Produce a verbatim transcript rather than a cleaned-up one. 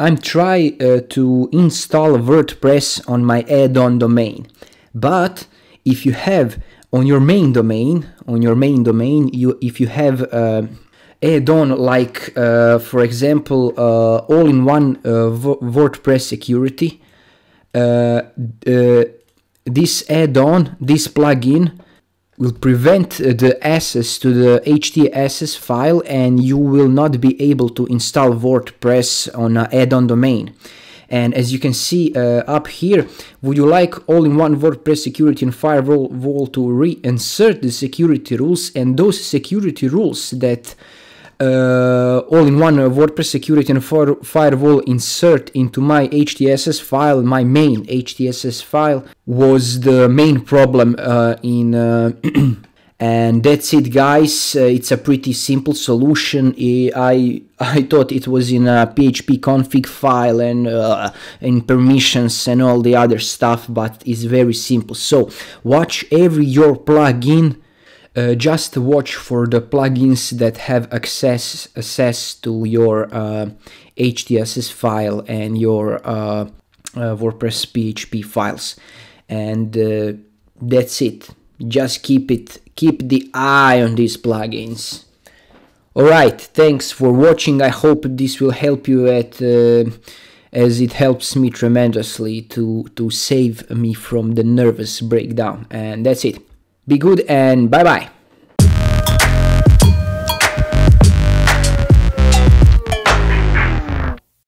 I'm try uh, to install WordPress on my add-on domain, but if you have on your main domain, on your main domain, you if you have uh, add-on like, uh, for example, uh, all-in-one uh, WordPress security, uh, uh, this add-on, this plugin, will prevent the access to the .htaccess file, and you will not be able to install WordPress on an add-on domain. And as you can see uh, up here, would you like all-in-one WordPress security and firewall to reinsert the security rules and those security rules that uh, all-in-one WordPress security and firewall insert into my .htaccess file, my main .htaccess file, was the main problem uh, in uh, and that's it, guys. Uh, it's a pretty simple solution. I I thought it was in a P H P config file and uh, in permissions and all the other stuff, but it's very simple. So watch every your plugin. Uh, just watch for the plugins that have access access to your uh, .htaccess file and your uh, uh, WordPress P H P files, and uh, that's it. Just keep it. Keep the eye on these plugins. Alright, thanks for watching. I hope this will help you at, uh, as it helps me tremendously to, to save me from the nervous breakdown. And that's it. Be good and bye-bye.